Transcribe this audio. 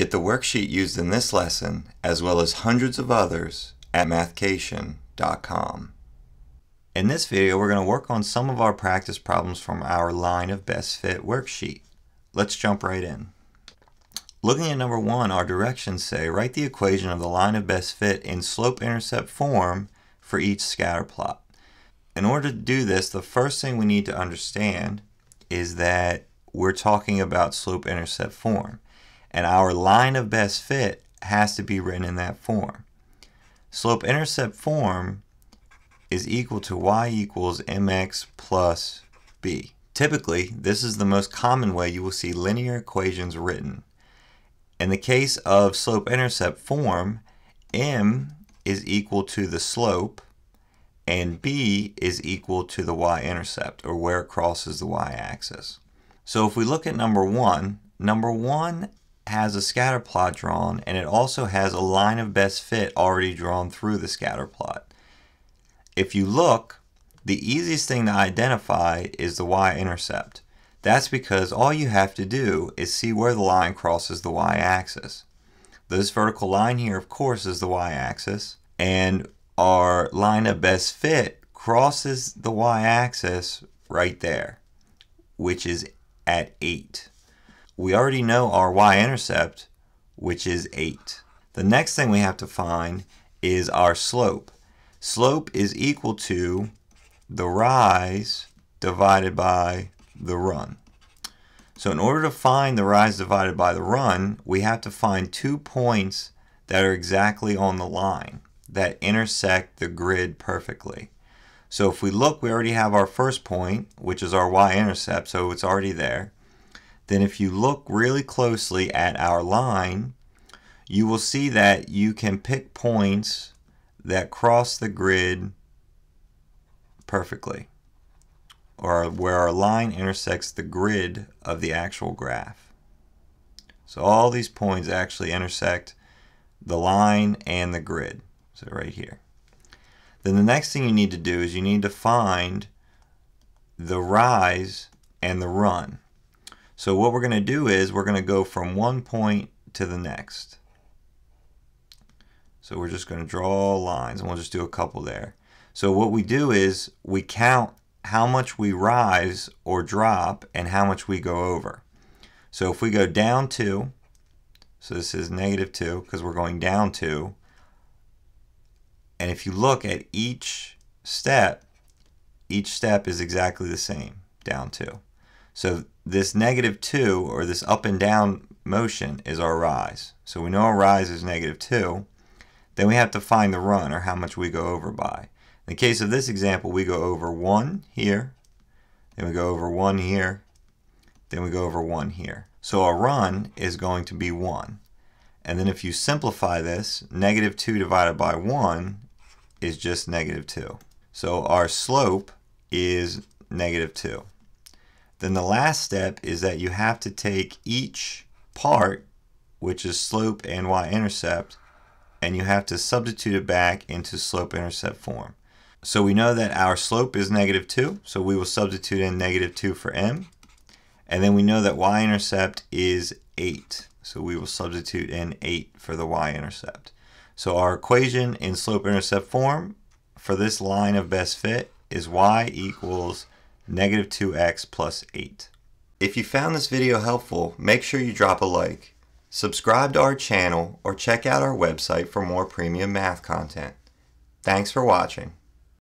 Get the worksheet used in this lesson, as well as hundreds of others, at Mathcation.com. In this video, we're going to work on some of our practice problems from our Line of Best Fit worksheet. Let's jump right in. Looking at number 1, our directions say, write the equation of the line of best fit in slope-intercept form for each scatter plot. In order to do this, the first thing we need to understand is that we're talking about slope-intercept form, and our line of best fit has to be written in that form. Slope-intercept form is equal to y equals mx plus b. Typically, this is the most common way you will see linear equations written. In the case of slope-intercept form, m is equal to the slope and b is equal to the y-intercept, or where it crosses the y-axis. So if we look at number one has a scatter plot drawn, and it also has a line of best fit already drawn through the scatter plot. If you look, the easiest thing to identify is the y-intercept. That's because all you have to do is see where the line crosses the y-axis. This vertical line here, of course, is the y-axis, and our line of best fit crosses the y-axis right there, which is at 8. We already know our y-intercept, which is 8. The next thing we have to find is our slope. Slope is equal to the rise divided by the run. So in order to find the rise divided by the run, we have to find 2 points that are exactly on the line, that intersect the grid perfectly. So if we look, we already have our first point, which is our y-intercept, so it's already there. Then if you look really closely at our line, you will see that you can pick points that cross the grid perfectly, or where our line intersects the grid of the actual graph. So all these points actually intersect the line and the grid, so right here. Then the next thing you need to do is you need to find the rise and the run. So what we're going to do is we're going to go from one point to the next. So we're just going to draw lines, and we'll just do a couple there. So what we do is we count how much we rise or drop and how much we go over. So if we go down 2, so this is -2 because we're going down 2, and if you look at each step is exactly the same, down 2. So this -2, or this up and down motion, is our rise. So we know our rise is -2. Then we have to find the run, or how much we go over by. In the case of this example, we go over 1 here, then we go over 1 here, then we go over 1 here. So our run is going to be 1. And then if you simplify this, -2 divided by 1 is just -2. So our slope is -2. Then the last step is that you have to take each part, which is slope and y-intercept, and you have to substitute it back into slope-intercept form. So we know that our slope is -2, so we will substitute in -2 for m. And then we know that y-intercept is 8, so we will substitute in 8 for the y-intercept. So our equation in slope-intercept form for this line of best fit is y equals -2x plus 8. If you found this video helpful, make sure you drop a like. Subscribe to our channel or check out our website for more premium math content. Thanks for watching.